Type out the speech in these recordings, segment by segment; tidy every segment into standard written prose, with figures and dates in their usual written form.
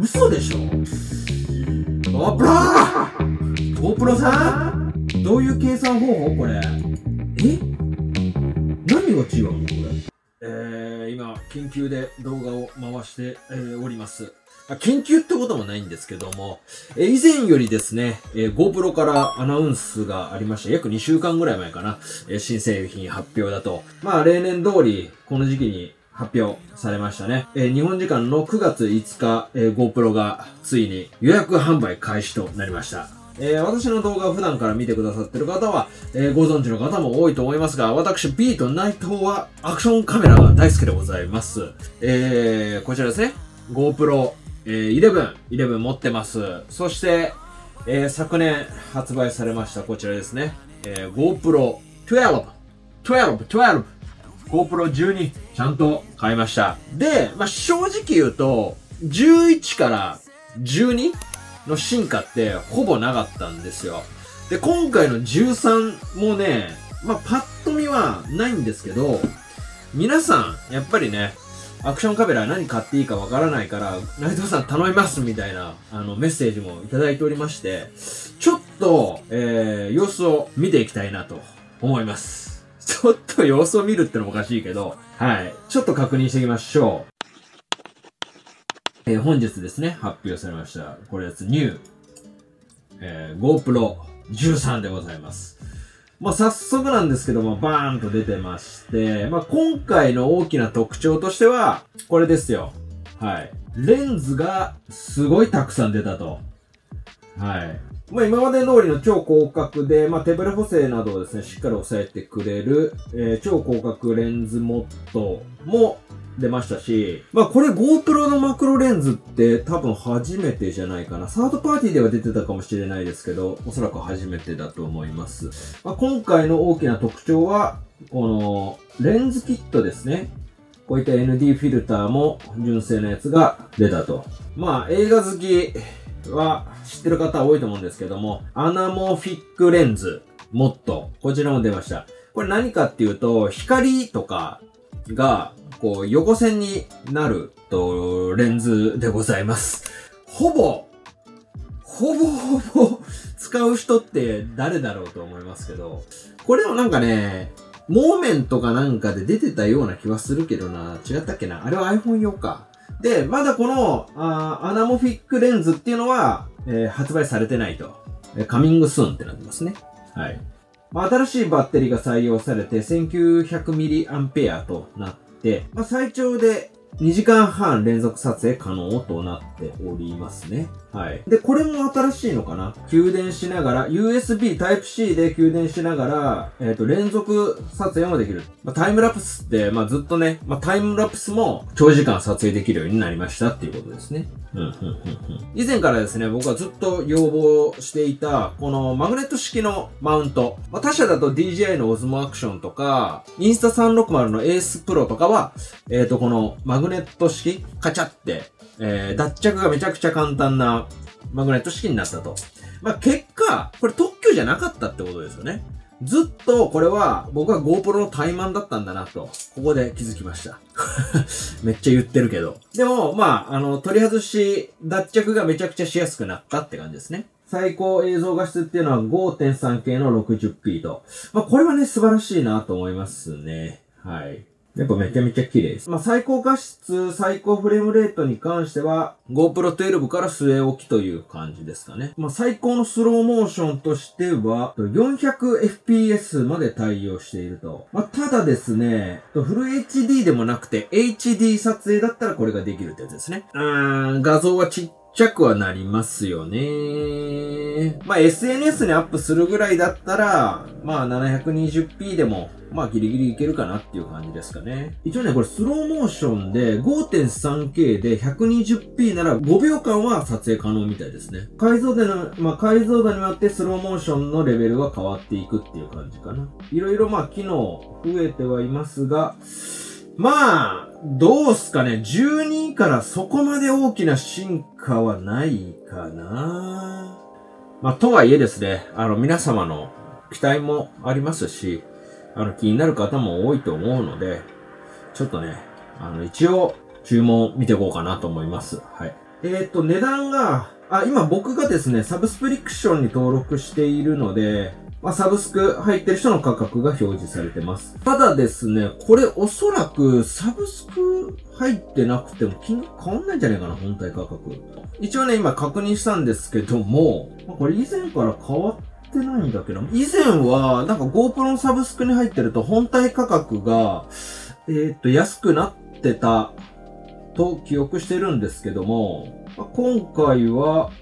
嘘でしょ。GoPro さん、どういう計算方法これ。何が違うのこれ。今緊急で動画を回して、おります。緊急ってこともないんですけども、以前よりですね、GoPro からアナウンスがありました。約2週間ぐらい前かな。新製品発表だと。例年通り、この時期に発表されましたね。日本時間の9月5日、GoPro がついに予約販売開始となりました。私の動画を普段から見てくださってる方は、ご存知の方も多いと思いますが、私、ビート内藤はアクションカメラが大好きでございます。こちらですね。GoPro11持ってます。そして、昨年発売されましたこちらですね。GoPro 12、GoPro 12、ちゃんと買いました。で、正直言うと、11から12の進化ってほぼなかったんですよ。で、今回の13もね、パッと見はないんですけど、皆さん、やっぱりね、アクションカメラ何買っていいかわからないから、内藤さん頼みますみたいな、メッセージもいただいておりまして、ちょっと、様子を見ていきたいなと思います。ちょっと様子を見るってのもおかしいけど、ちょっと確認していきましょう。本日ですね、発表されました。これやつ、ニュー、GoPro 13でございます。早速なんですけども、バーンと出てまして、今回の大きな特徴としては、これですよ。レンズがすごいたくさん出たと。今まで通りの超広角で、手ブレ補正などをですね、しっかり抑えてくれる、超広角レンズモッドも出ましたし、これ GoPro のマクロレンズって多分初めてじゃないかな。サードパーティーでは出てたかもしれないですけど、おそらく初めてだと思います。今回の大きな特徴は、このレンズキットですね。こういった ND フィルターも純正のやつが出たと。映画好き、は知ってる方多いと思うんですけども、アナモフィックレンズモッド、こちらも出ました。これ何かっていうと、光とかがこう横線になるとレンズでございます。ほぼ使う人って誰だろうと思いますけど、これもなんかね、モーメンとかなんかで出てたような気はするけどな、違ったっけな。あれは iPhone 用か。で、まだこのアナモフィックレンズっていうのは、発売されてないと。カミングスーンってなってますね。新しいバッテリーが採用されて 1900mAh となって、最長で2時間半連続撮影可能となっておりますね。で、これも新しいのかな？給電しながら、USB Type-C で給電しながら、連続撮影もできる。タイムラプスって、ずっとね、タイムラプスも長時間撮影できるようになりましたっていうことですね。以前からですね、僕はずっと要望していた、このマグネット式のマウント。他社だと DJI の OSMO ACTION とか、Insta360 の Ace Pro とかは、このマグネット式カチャって、脱着がめちゃくちゃ簡単なマグネット式になったと。結果、これ特許じゃなかったってことですよね。ずっとこれは僕は GoPro の怠慢だったんだなと、ここで気づきました。めっちゃ言ってるけど。でも、取り外し、脱着がめちゃくちゃしやすくなったって感じですね。最高映像画質っていうのは 5.3K の 60p と。これはね、素晴らしいなと思いますね。やっぱめちゃめちゃ綺麗です。最高画質、最高フレームレートに関しては、GoPro 12から据え置きという感じですかね。最高のスローモーションとしては、400fps まで対応していると。ただですね、フル HD でもなくて、HD 撮影だったらこれができるってやつですね。画像はちっちゃくはなりますよね。SNS にアップするぐらいだったら、720p でも、ギリギリいけるかなっていう感じですかね。一応ね、これスローモーションで 5.3K で 120p なら5秒間は撮影可能みたいですね。解像度によってスローモーションのレベルが変わっていくっていう感じかな。いろいろ機能増えてはいますが、どうすかね。12からそこまで大きな進化はないかな。とはいえですね、皆様の期待もありますし、気になる方も多いと思うので、ちょっとね、一応、注文見ていこうかなと思います。値段が、今僕がですね、サブスクリプションに登録しているので、サブスク入ってる人の価格が表示されてます。ただですね、これおそらくサブスク入ってなくても金額変わんないんじゃないかな、本体価格。一応ね、今確認したんですけども、これ以前から変わってないんだけど、以前はなんか GoPro のサブスクに入ってると本体価格が、安くなってたと記憶してるんですけども、今回は、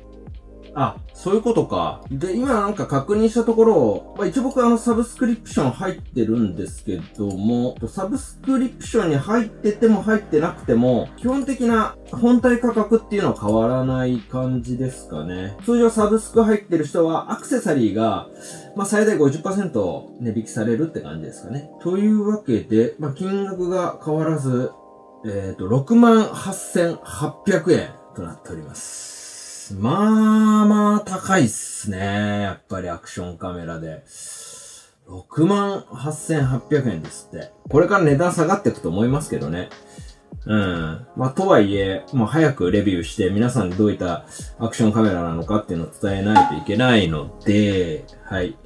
そういうことか。で、今なんか確認したところ、一応僕サブスクリプション入ってるんですけども、サブスクリプションに入ってても入ってなくても、基本的な本体価格っていうのは変わらない感じですかね。通常サブスク入ってる人はアクセサリーが、最大 50% 値引きされるって感じですかね。というわけで、金額が変わらず、68,800 円となっております。高いっすね。やっぱりアクションカメラで。68,800 円ですって。これから値段下がっていくと思いますけどね。とはいえ、早くレビューして皆さんにどういったアクションカメラなのかっていうのを伝えないといけないので、はい。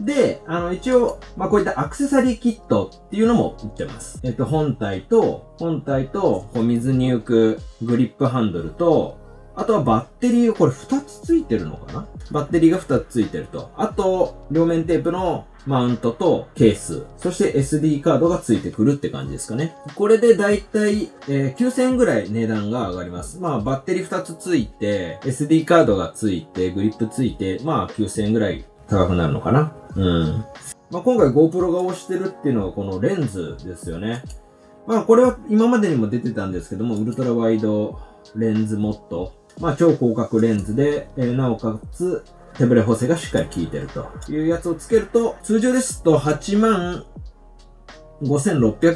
で、一応、こういったアクセサリーキットっていうのも売ってます。本体と、水に浮くグリップハンドルと、あとはバッテリーを、これ2つついてるのかな？バッテリーが2つついてると。あと、両面テープのマウントとケース。そして SD カードがついてくるって感じですかね。これでだいたい9000円ぐらい値段が上がります。バッテリー2つついて、SD カードがついて、グリップついて、9000円ぐらい高くなるのかな。今回 GoPro が推してるっていうのはこのレンズですよね。これは今までにも出てたんですけども、ウルトラワイドレンズモッド。超広角レンズで、なおかつ、手ブレ補正がしっかり効いてるというやつをつけると、通常ですと85,600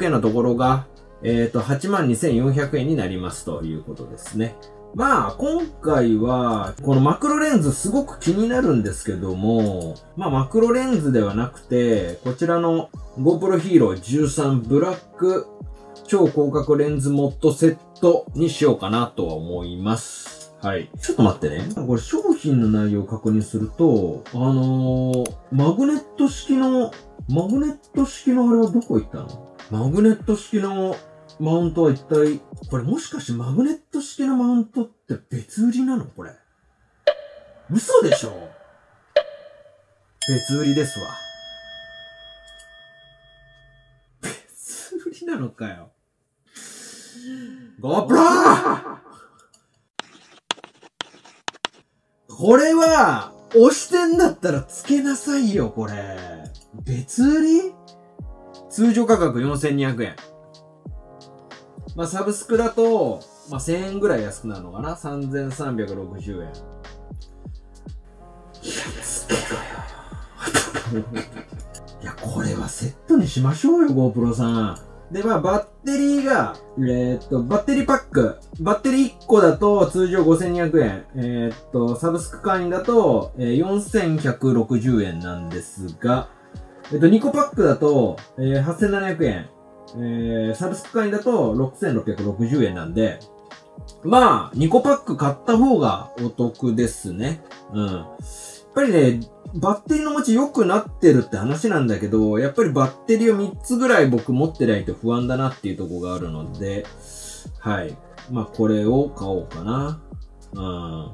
円のところが、82,400 円になりますということですね。今回は、このマクロレンズすごく気になるんですけども、マクロレンズではなくて、こちらの GoPro Hero 13ブラック超広角レンズモッドセットにしようかなとは思います。はい。ちょっと待ってね。これ商品の内容を確認すると、マグネット式のあれはどこ行ったの？マグネット式のマウントは一体、これもしかしてマグネット式のマウントって別売りなの？これ。嘘でしょ？別売りですわ。別売りなのかよ。GoPro！これは、押してんだったら付けなさいよ、これ。別売り？通常価格 4,200 円。サブスクだと、1,000 円ぐらい安くなるのかな？ 3,360 円。いや、安けろよ。いや、これはセットにしましょうよ、GoPro さん。で、バッテリーが、バッテリーパック。バッテリー1個だと通常 5,200 円。サブスク会員だと、4,160 円なんですが、2個パックだと、8,700 円。サブスク会員だと 6,660 円なんで、2個パック買った方がお得ですね。やっぱりね、バッテリーの持ち良くなってるって話なんだけど、やっぱりバッテリーを3つぐらい僕持ってないと不安だなっていうとこがあるので、はい。これを買おうかな。ちょ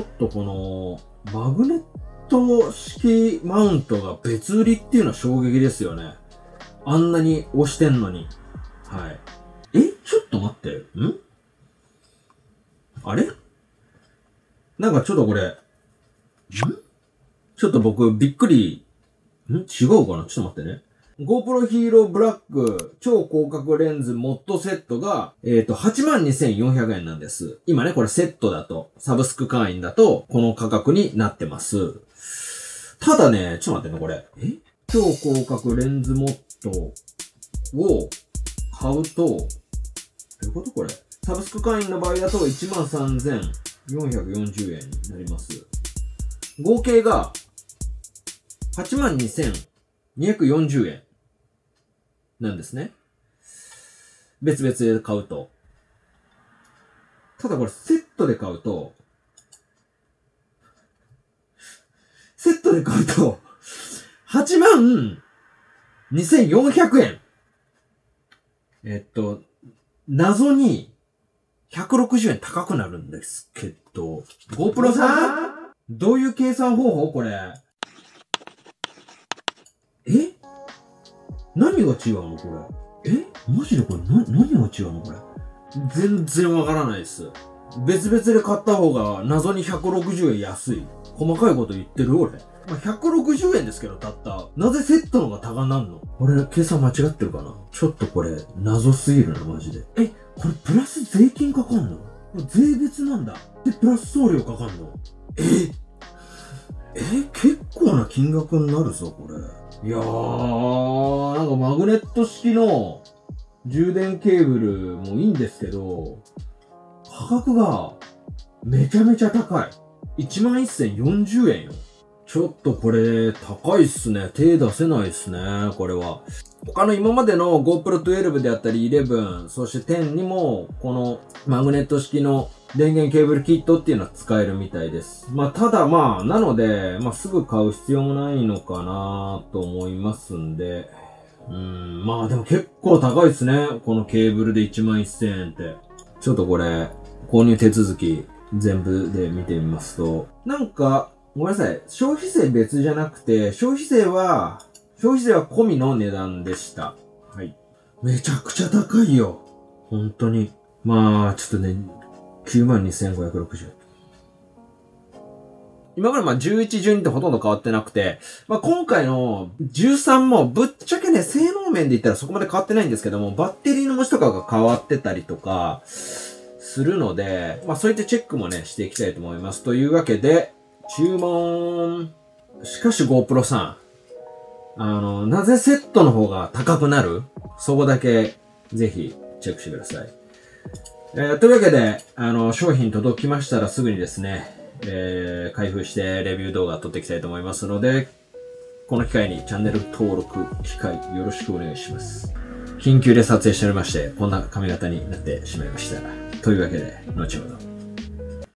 っとこの、マグネット式マウントが別売りっていうのは衝撃ですよね。あんなに押してんのに。はい。ちょっと待って。あれ？なんかちょっとこれ、ちょっと僕、びっくり、違うかな？ちょっと待ってね。GoPro Hero Black 超広角レンズモッドセットが、82,400 円なんです。今ね、これセットだと、サブスク会員だと、この価格になってます。ただね、ちょっと待ってね、これ。超広角レンズモッドを買うと、どういうことこれ？サブスク会員の場合だと、13,440 円になります。合計が、82,240 円。なんですね。別々で買うと。ただこれセットで買うと、82,400 円。謎に160円高くなるんですけど、GoPro さん？どういう計算方法これ。え？何が違うのこれ。え？マジでこれ何が違うのこれ。全然わからないです。別々で買った方が謎に160円安い。細かいこと言ってる俺。まあ、160円ですけど、たった。なぜセットのが高なんの？俺、計算間違ってるかな？ちょっとこれ、謎すぎるな、マジで。え、これプラス税金かかんの？税別なんだ。で、プラス送料かかんの？え、結構な金額になるぞ、これ。いやー、なんかマグネット式の充電ケーブルもいいんですけど、価格がめちゃめちゃ高い。11,040 円よ。ちょっとこれ、高いっすね。手出せないっすね、これは。他の今までの GoPro 12であったり11、そして10にも、このマグネット式の電源ケーブルキットっていうのは使えるみたいです。まあ、ただまあ、なので、まあ、すぐ買う必要もないのかなと思いますんで。まあでも結構高いですね。このケーブルで11,000 円って。ちょっとこれ、購入手続き全部で見てみますと。なんか、ごめんなさい。消費税別じゃなくて、消費税は込みの値段でした。はい。めちゃくちゃ高いよ。本当に。まあ、ちょっとね、92,560 円。今までまあ11、12ってほとんど変わってなくて、まあ今回の13もぶっちゃけね、性能面で言ったらそこまで変わってないんですけども、バッテリーの持ちとかが変わってたりとか、するので、まあそういったチェックもね、していきたいと思います。というわけで、注文。しかし GoPro さん、なぜセットの方が高くなる？そこだけ、ぜひ、チェックしてください。というわけで、商品届きましたらすぐにですね、開封してレビュー動画撮っていきたいと思いますので、この機会にチャンネル登録、機会よろしくお願いします。緊急で撮影しておりまして、こんな髪型になってしまいました。というわけで、後ほど。